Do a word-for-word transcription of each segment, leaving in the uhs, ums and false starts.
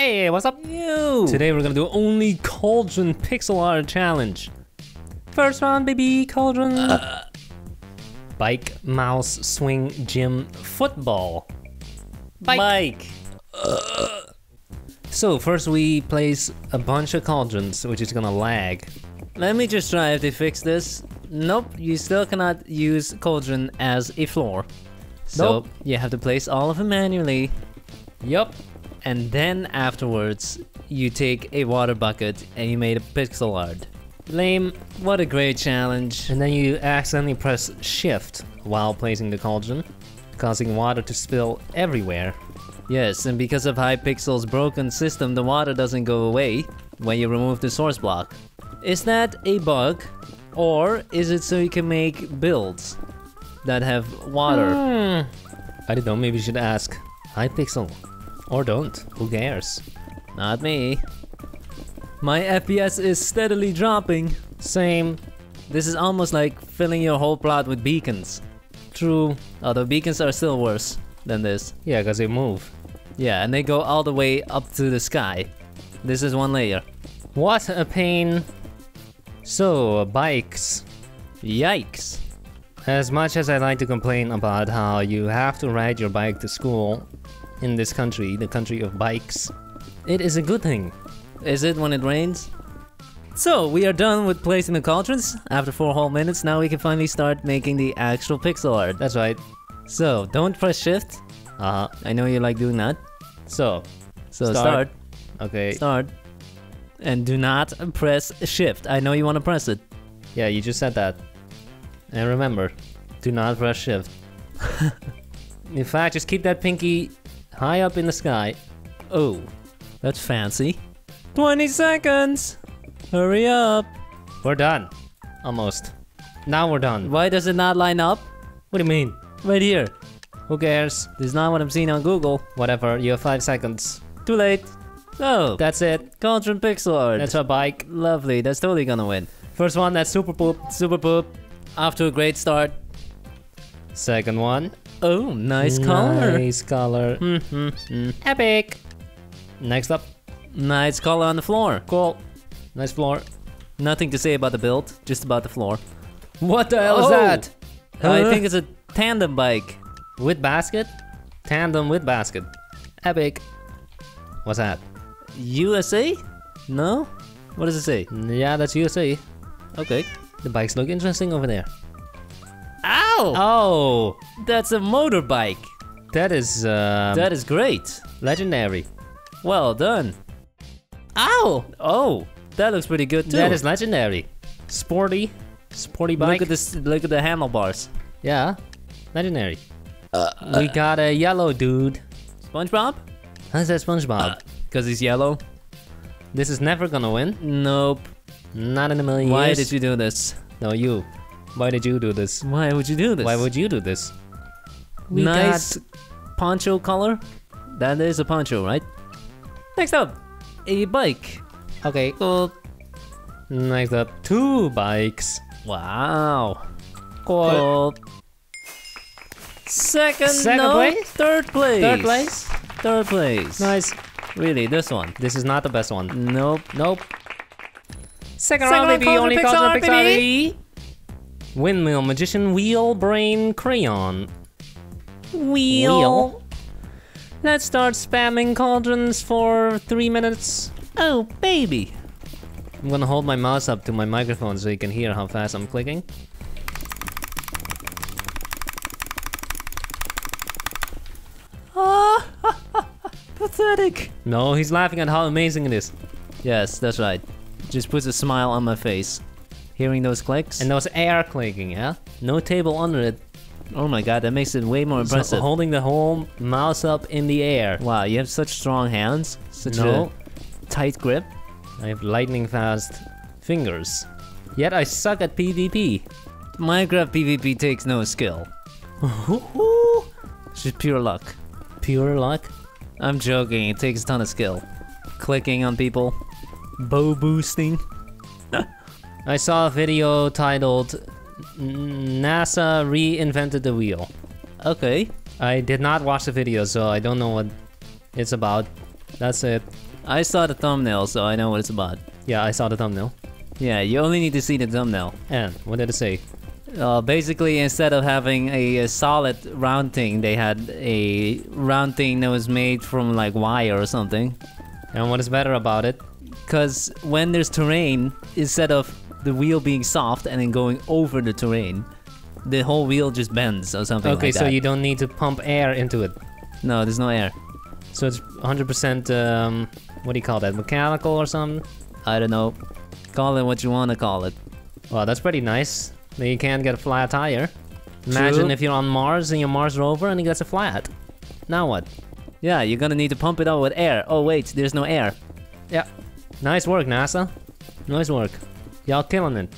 Hey, what's up? Yo. Today we're gonna do only Cauldron pixel art challenge. First round, baby, Cauldron. Uh, bike, mouse, swing, gym, football. Bike. Bike. Uh. So first we place a bunch of cauldrons, which is gonna lag. Let me just try if they fix this. Nope, you still cannot use cauldron as a floor. So nope. You have to place all of them manually. Yup. And then afterwards, you take a water bucket and you made a pixel art. Lame, what a great challenge. And then you accidentally press shift while placing the cauldron, causing water to spill everywhere. Yes, and because of Hypixel's broken system, the water doesn't go away when you remove the source block. Is that a bug? Or is it so you can make builds that have water? Mm. I don't know, maybe you should ask Hypixel. Or don't, who cares? Not me. My F P S is steadily dropping. Same. This is almost like filling your whole plot with beacons. True, although beacons are still worse than this. Yeah, because they move. Yeah, and they go all the way up to the sky. This is one layer. What a pain. So, bikes. Yikes. As much as I like to complain about how you have to ride your bike to school, in this country, the country of bikes, it is a good thing. Is it when it rains? So, we are done with placing the cauldrons. After four whole minutes, now we can finally start making the actual pixel art. That's right. So, don't press shift. Uh-huh. I know you like doing that. So, so start. start. Okay. Start. And do not press shift. I know you want to press it. Yeah, you just said that. And remember, do not press shift. In fact, just keep that pinky high up in the sky. Oh, that's fancy. twenty seconds! Hurry up! We're done. Almost. Now we're done. Why does it not line up? What do you mean? Right here. Who cares? This is not what I'm seeing on Google. Whatever, you have five seconds. Too late. Oh, that's it. Cauldron pixel art. That's a bike. Lovely, that's totally gonna win. First one, that's super poop. Super poop. Off to a great start. Second one. Oh, nice color. Nice color. Mm-hmm. Mm. Epic. Next up. Nice color on the floor. Cool. Nice floor. Nothing to say about the build, just about the floor. What the hell oh. is that? Huh? I think it's a tandem bike. With basket? Tandem with basket. Epic. What's that? U S A? No? What does it say? Yeah, that's U S A. Okay. The bikes look interesting over there. Ow! Oh! That's a motorbike! That is, uh... Um, that is great! Legendary. Well done. Ow! Oh! That looks pretty good too. That is legendary. Sporty. Sporty bike. Look at this, look at the handlebars. Yeah. Legendary. Uh, uh, we got a yellow dude. SpongeBob? How's that SpongeBob? Because uh, he's yellow. This is never gonna win. Nope. Not in a million Why years. Why did you do this? No, you. Why did you do this? Why would you do this? Why would you do this? We nice got... poncho color. That is a poncho, right? Next up, a bike. Okay, cool. Next up, two bikes. Wow. Cool. cool. Second, Second no, place? Third place. Third place? Third place. Nice. Really, this one. This is not the best one. Nope. Nope. Second, Second round, baby. Only Cauldron Pixel, baby. Windmill, magician, wheel, brain, crayon. Wheel. wheel. Let's start spamming cauldrons for three minutes. Oh, baby. I'm gonna hold my mouse up to my microphone so you can hear how fast I'm clicking. Ah, pathetic. No, he's laughing at how amazing it is. Yes, that's right. Just puts a smile on my face. Hearing those clicks. And those air clicking, yeah? No table under it. Oh my god, that makes it way more impressive. So holding the whole mouse up in the air. Wow, you have such strong hands. Such no. a tight grip. I have lightning fast fingers. Yet I suck at PvP. Minecraft PvP takes no skill. It's just pure luck. Pure luck? I'm joking, it takes a ton of skill. Clicking on people. Bow boosting. I saw a video titled NASA reinvented the wheel. Okay. I did not watch the video, so I don't know what it's about. That's it. I saw the thumbnail, so I know what it's about. Yeah, I saw the thumbnail. Yeah, you only need to see the thumbnail. And what did it say? Uh, basically, instead of having a, a solid round thing, they had a round thing that was made from like wire or something. And what is better about it? Because when there's terrain, instead of the wheel being soft and then going over the terrain, the whole wheel just bends or something okay, like that. Okay, so you don't need to pump air into it. No, there's no air. So it's one hundred percent, um, what do you call that, mechanical or something? I don't know. Call it what you want to call it. Well, that's pretty nice. Then you can't get a flat tire. Imagine True. If you're on Mars and your Mars rover and it gets a flat. Now what? Yeah, you're gonna need to pump it out with air. Oh wait, there's no air. Yeah. Nice work, NASA. Nice work. Y'all killing it.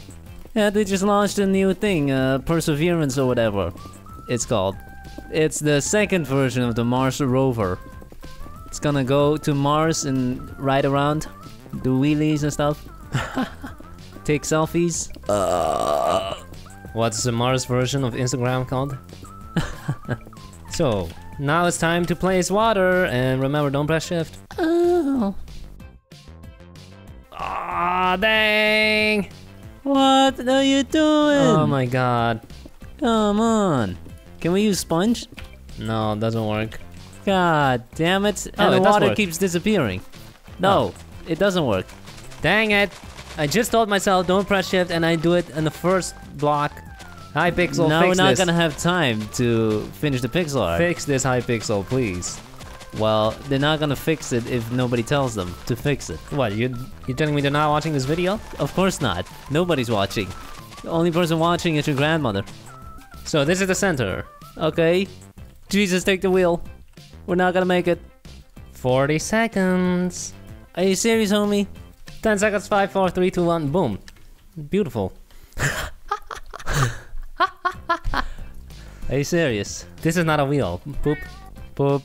Yeah, they just launched a new thing, uh, Perseverance or whatever it's called. It's the second version of the Mars rover. It's gonna go to Mars and ride around, do wheelies and stuff. Take selfies. Uh, what's the Mars version of Instagram called? So, now it's time to place water, and remember, don't press shift. Oh. Ah, dang! What are you doing? Oh my god. Come on. Can we use sponge? No, it doesn't work. God damn it. Oh, and the water keeps disappearing. No, oh. It doesn't work. Dang it. I just told myself don't press shift and I do it in the first block. Hypixel, now we're not gonna have time to finish the pixel art. Fix this, Hypixel, please. Well, they're not gonna fix it if nobody tells them to fix it. What, you, you're telling me they're not watching this video? Of course not. Nobody's watching. The only person watching is your grandmother. So this is the center. Okay. Jesus, take the wheel. We're not gonna make it. forty seconds. Are you serious, homie? ten seconds, five, four, three, two, one, boom. Beautiful. Are you serious? This is not a wheel. Boop. Boop.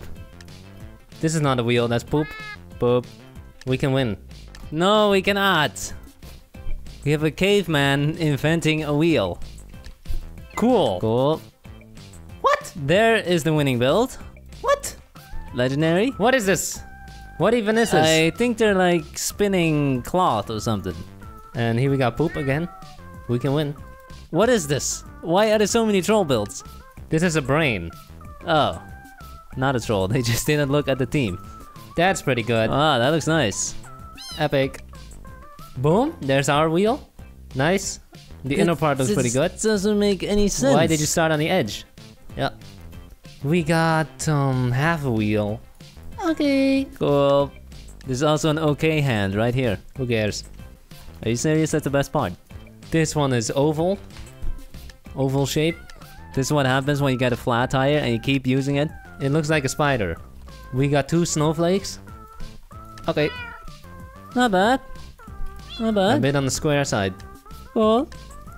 This is not a wheel, that's boop. Boop. We can win. No, we cannot. We have a caveman inventing a wheel. Cool. Cool. What? There is the winning build. What? Legendary? What is this? What even is this? I think they're like spinning cloth or something. And here we got poop again. We can win. What is this? Why are there so many troll builds? This is a brain. Oh. Not a troll, they just didn't look at the team. That's pretty good. Ah, that looks nice. Epic. Boom, there's our wheel. Nice. The it, inner part looks pretty good. Doesn't make any sense. Why did you start on the edge? Yeah. We got um half a wheel. Okay. Cool. There's also an okay hand right here. Who cares? Are you serious? That's the best part. This one is oval. Oval shape. This is what happens when you get a flat tire and you keep using it. It looks like a spider. We got two snowflakes. Okay. Not bad. Not bad. A bit on the square side. Cool.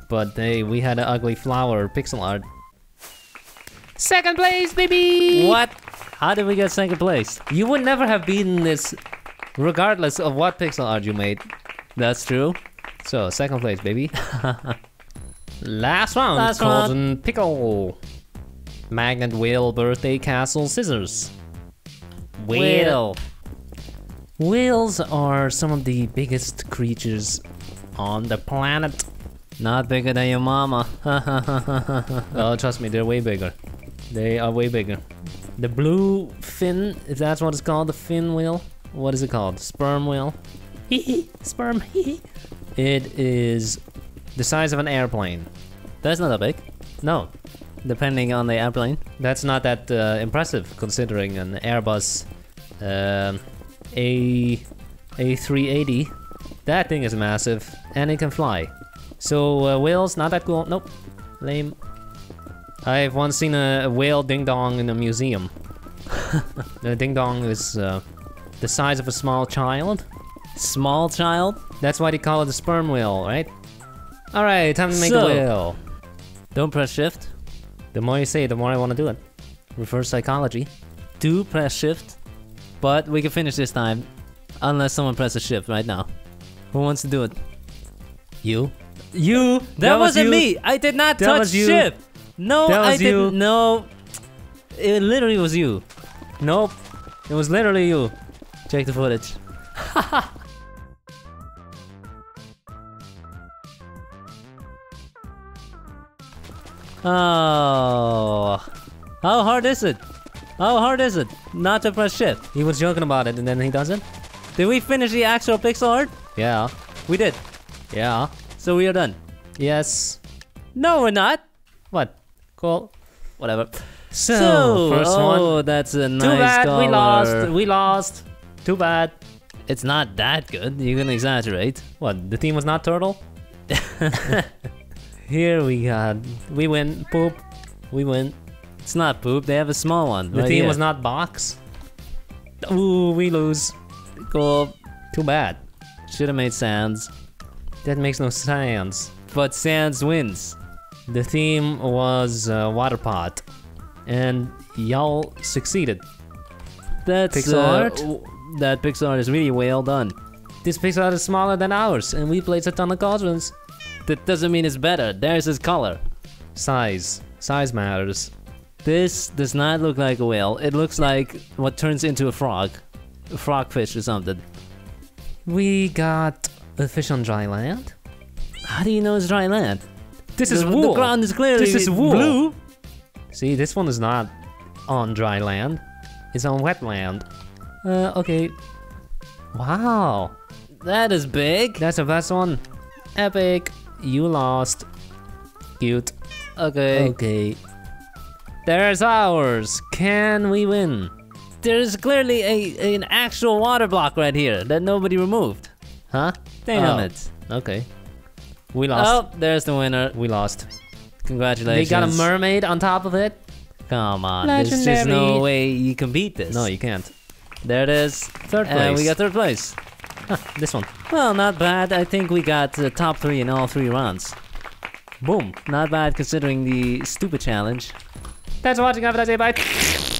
But hey, we had an ugly flower pixel art. Second place, baby! What? How did we get second place? You would never have beaten this regardless of what pixel art you made. That's true. So, second place, baby. Last round. Last round. Pickle. Magnet wheel, birthday castle, scissors. Whale. Whales are some of the biggest creatures on the planet. Not bigger than your mama. Oh, trust me, they're way bigger. They are way bigger. The blue fin, if that's what it's called, the fin whale. What is it called? Sperm whale? Sperm. It is the size of an airplane. That's not that big. No. Depending on the airplane. That's not that uh, impressive, considering an Airbus uh, A A380. That thing is massive, and it can fly. So uh, whales, not that cool. Nope. Lame. I've once seen a whale ding-dong in a museum. The ding-dong is uh, the size of a small child. Small child? That's why they call it a sperm whale, right? Alright, time to make so, a whale. Don't press shift. The more you say, the more I want to do it. Reverse psychology. Do press shift. But we can finish this time. Unless someone presses shift right now. Who wants to do it? You. You! That, that wasn't was me! I did not that touch shift! No, I didn't. No, it literally was you. Nope, it was literally you. Check the footage. Oh, how hard is it? How hard is it not to press shift? He was joking about it and then he doesn't. Did we finish the actual pixel art? Yeah, we did. Yeah. So we are done. Yes. No, we're not. What? Cool. Whatever. So, so first one. Oh, that's a nice color. Too bad color. we lost. We lost. Too bad. It's not that good. You can exaggerate. What? The team was not turtle? Here we got. We win. Poop. We win. It's not poop. They have a small one. The right team here. was not box. Ooh, we lose. Cool. Too bad. Should have made sands. That makes no sense. But sands wins. The theme was uh, water pot, and y'all succeeded. That's pixel art. Uh, that pixel art is really well done. This pixel art is smaller than ours, and we played a ton of cauldrons. That doesn't mean it's better. Theirs is color. Size. Size matters. This does not look like a whale. It looks like what turns into a frog, a frogfish or something. We got a fish on dry land. How do you know it's dry land? This the, is wool. The ground is clearly this is wool. blue. See, this one is not on dry land. It's on wetland. Uh, okay. Wow. That is big. That's the best one. Epic. You lost. Cute. Okay. Okay. There's ours. Can we win? There's clearly a an actual water block right here that nobody removed. Huh? Damn oh. it. Okay. We lost. Oh, there's the winner. We lost. Congratulations. They got a mermaid on top of it. Come on. Legendary. There's just no way you can beat this. No, you can't. There it is. Third place. And we got third place. Huh, this one. Well, not bad. I think we got the top three in all three rounds. Boom. Not bad considering the stupid challenge. Thanks for watching. Have a nice day. Bye.